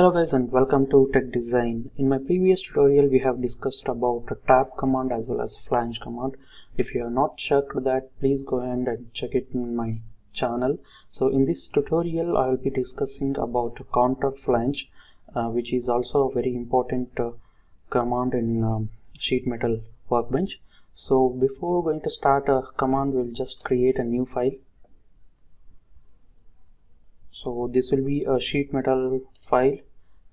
Hello guys and welcome to Tech Design. In my previous tutorial we have discussed about the tab command as well as flange command. If you have not checked that, please go ahead and check it in my channel. So in this tutorial I will be discussing about counter flange, which is also a very important command in sheet metal workbench. So before going to start a command, we'll just create a new file. So this will be a sheet metal file,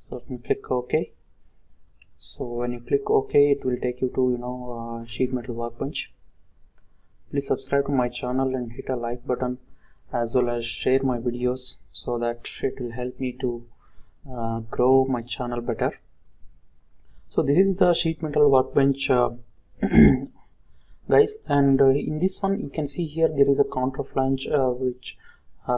so you can click OK. So when you click OK, it will take you to sheet metal workbench. Please subscribe to my channel and hit a like button as well as share my videos, so that it will help me to grow my channel better. So this is the sheet metal workbench guys, and in this one you can see here there is a counter flange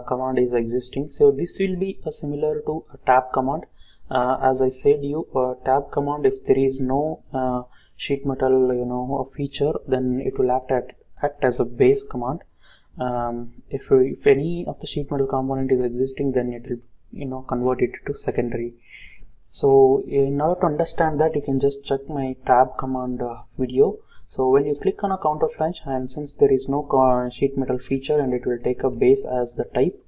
command is existing. So this will be similar to a tab command. As I said you, tab command, if there is no sheet metal feature, then it will act as a base command. If any of the sheet metal component is existing, then it will convert it to secondary. So in order to understand that, you can just check my tab command video. So when you click on a counter flange, and since there is no sheet metal feature, and it will take a base as the type.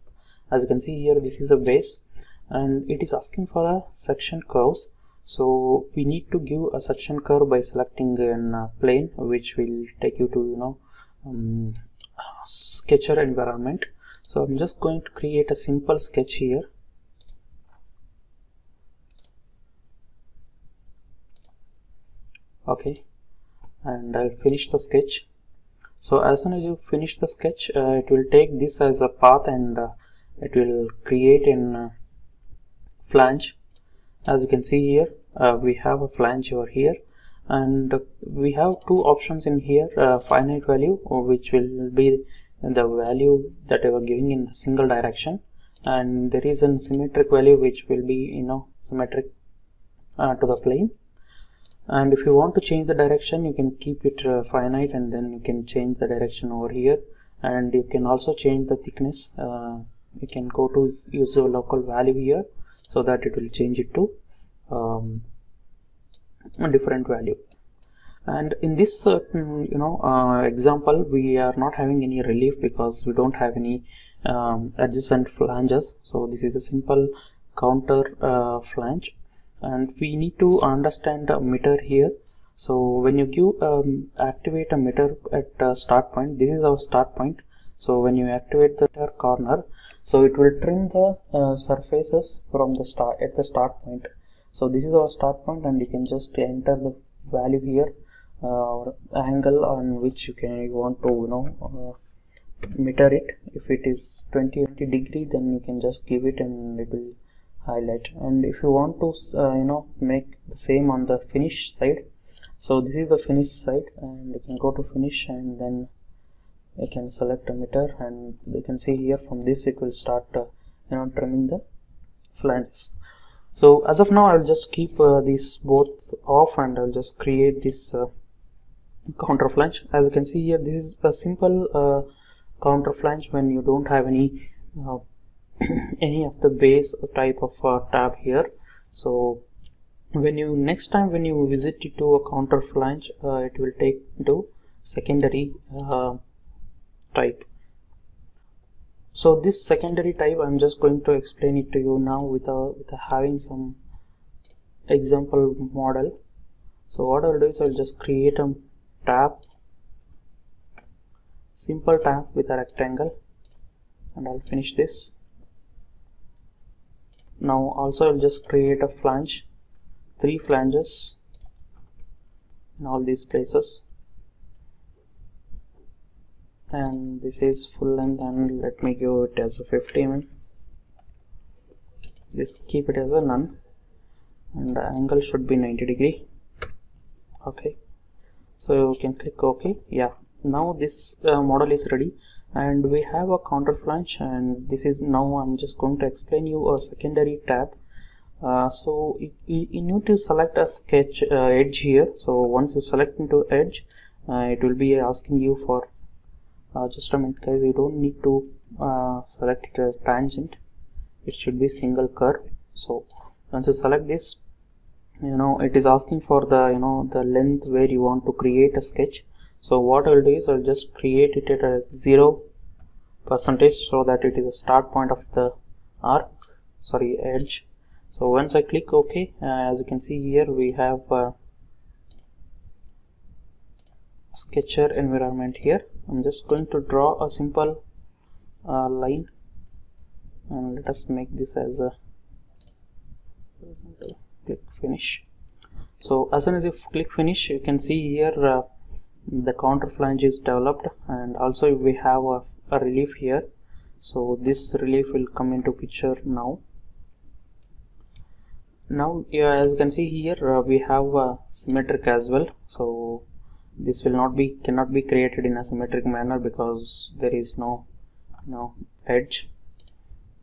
As you can see here, this is a base and it is asking for a section curves. So we need to give a section curve by selecting an plane, which will take you to sketcher environment. So I'm just going to create a simple sketch here. Okay. And I'll finish the sketch. So as soon as you finish the sketch, it will take this as a path and it will create an flange. As you can see here, we have a flange over here, and we have two options in here: finite value, which will be the value that you are giving in the single direction, and there is a symmetric value which will be symmetric to the plane. And if you want to change the direction, you can keep it finite, and then you can change the direction over here. And you can also change the thickness. You can go to use a local value here, so that it will change it to a different value. And in this example, we are not having any relief because we don't have any adjacent flanges. So this is a simple counter flange. And we need to understand a meter here. So when you give activate a meter at start point, this is our start point. So when you activate the meter corner, so it will trim the surfaces from the start at the start point. So this is our start point, and you can just enter the value here, or angle on which you want to meter it. If it is 20 degree, then you can just give it and it will highlight. And if you want to make the same on the finish side, so this is the finish side, and you can go to finish, and then you can select a meter, and you can see here from this it will start trimming the flanges. So as of now I will just keep these both off, and I will just create this counter flange. As you can see here, this is a simple counter flange when you don't have any of the base type of tab here. So when you next time visit to a counter flange, it will take to secondary type. So this secondary type, I'm just going to explain it to you now with having some example model. So what I'll do is I'll just create a tab, simple tab with a rectangle, and I'll finish this. Now also I'll just create a flange, 3 flanges in all these places, and this is full length, and let me give it as a 50 mm. Just keep it as a none, and the angle should be 90 degree. Okay, so you can click OK. Yeah, now this model is ready, and we have a counter flange. And this is now I'm just going to explain you a secondary tab. So you need to select a sketch edge here. So once you select into edge, it will be asking you for just a minute guys, you don't need to select it as tangent, it should be single curve. So Once you select this, it is asking for the the length where you want to create a sketch. So what I'll do is I'll just create it at a 0% so that it is a start point of the edge. So once I click OK, as you can see here we have sketcher environment here. I'm just going to draw a simple line, and let us make this as a horizontal. Click finish. So as soon as you click finish, you can see here the counter flange is developed, and also we have a relief here. So this relief will come into picture now. Yeah, as you can see here we have symmetric as well. So this will cannot be created in a symmetric manner because there is no edge,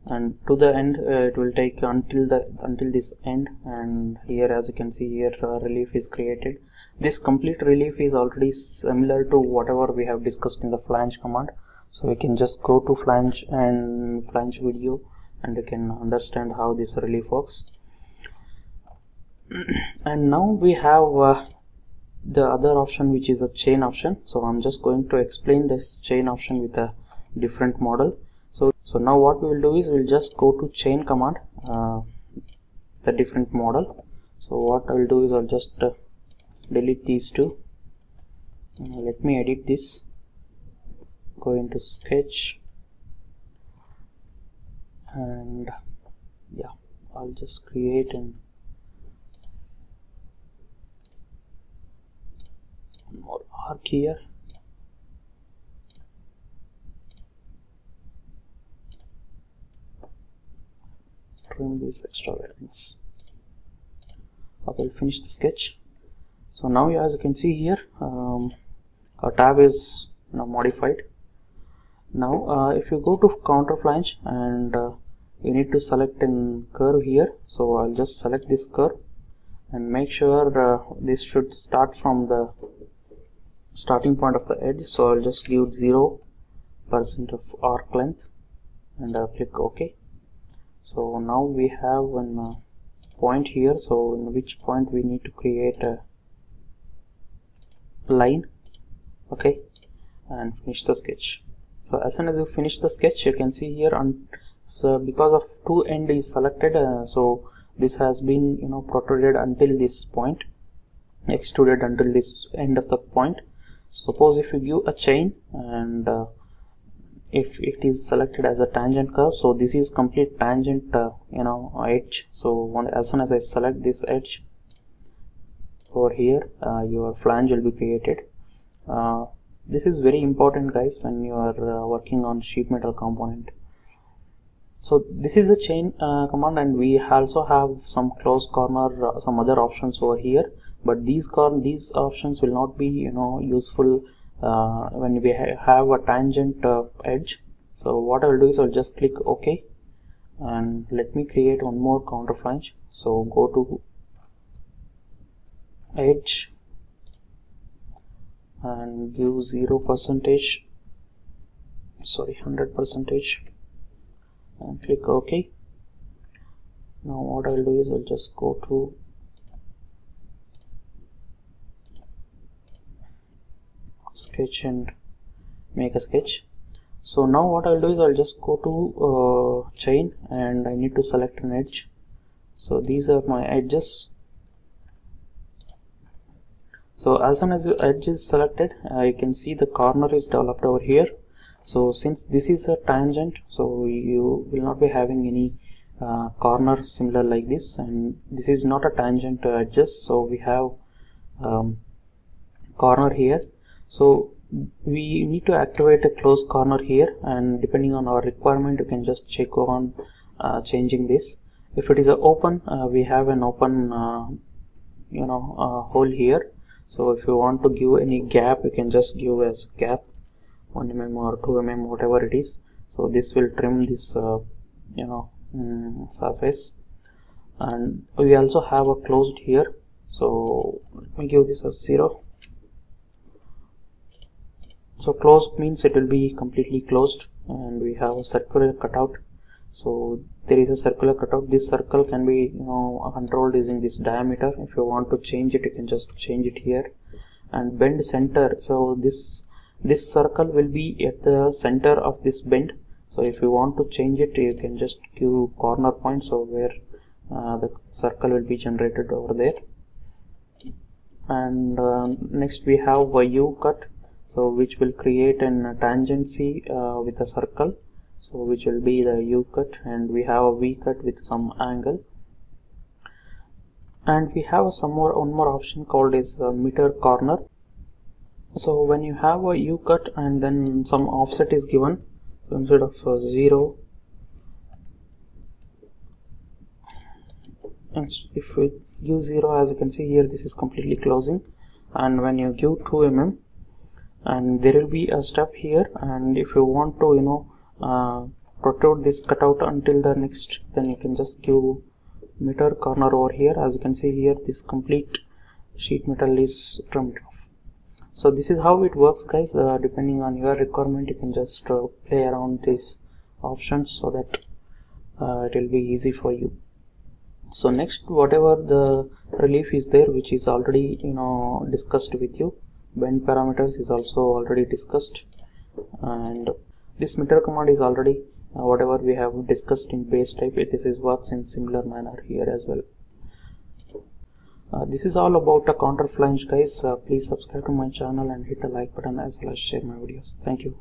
and to the end it will take until this end. And here, as you can see here, relief is created. This complete relief is already similar to whatever we have discussed in the flange command, so we can just go to flange and flange video, and you can understand how this relief works. And now we have the other option, which is a chain option. So I'm just going to explain this chain option with a different model. So now what we will do is we'll just go to chain command, the different model. So what I will do is I'll just delete these two. Let me edit this. Go into sketch, and yeah, I'll just create one more arc here. Trim these extra lines. I will finish the sketch. So now, as you can see here, our tab is modified. Now if you go to counter flange, and you need to select a curve here. So I'll just select this curve, and make sure this should start from the starting point of the edge. So I'll just give 0% of arc length, and click OK. So now we have one point here. So in which point we need to create a line. OK, and finish the sketch. So as soon as you finish the sketch, you can see here, and so because of two end is selected, so this has been protruded until this point, extruded until this end of the point. Suppose if you give a chain, and if it is selected as a tangent curve, so this is complete tangent edge. So as soon as I select this edge over here, your flange will be created. This is very important, guys, when you are working on sheet metal component. So this is the chain command, and we also have some closed corner, some other options over here, but these options will not be useful when we have a tangent edge. So what I will do is I'll just click OK, and let me create one more counter flange. So go to edge, and give 0%, sorry, 100%, and click OK. Now what I'll do is I'll just go to sketch and make a sketch. So now what I'll do is I'll just go to chain, and I need to select an edge. So these are my edges. So as soon as the edge is selected, you can see the corner is developed over here. So since this is a tangent, so you will not be having any corner similar like this, and this is not a tangent edges. So we have corner here. So we need to activate a closed corner here, and depending on our requirement, you can just check on changing this. If it is open, we have an open hole here. So if you want to give any gap, you can just give as gap 1 mm or 2 mm, whatever it is. So this will trim this surface, and we also have a closed here. So let me give this as 0. So closed means it will be completely closed, and we have a circular cutout. So there is a circular cutoff. This circle can be controlled using this diameter. If you want to change it, you can just change it here and bend center. So this circle will be at the center of this bend. So if you want to change it, you can just give corner points, so where the circle will be generated over there. And next we have a U cut, so which will create an tangency with a circle, so which will be the U cut, and we have a V cut with some angle. And we have one more option called is meter corner. So when you have a U cut and then some offset is given, so instead of 0, and if we give 0, as you can see here, this is completely closing. And when you give 2 mm, and there will be a step here, and if you want to protrude this cutout until the next, then you can just give meter corner over here. As you can see here, this complete sheet metal is trimmed off. So this is how it works, guys. Depending on your requirement, you can just play around these options so that it will be easy for you. So next, whatever the relief is there, which is already discussed with you, bend parameters is also already discussed, and this meter command is already whatever we have discussed in base type. This is works in similar manner here as well. This is all about a counter flange, guys. Please subscribe to my channel and hit the like button as well as share my videos. Thank you.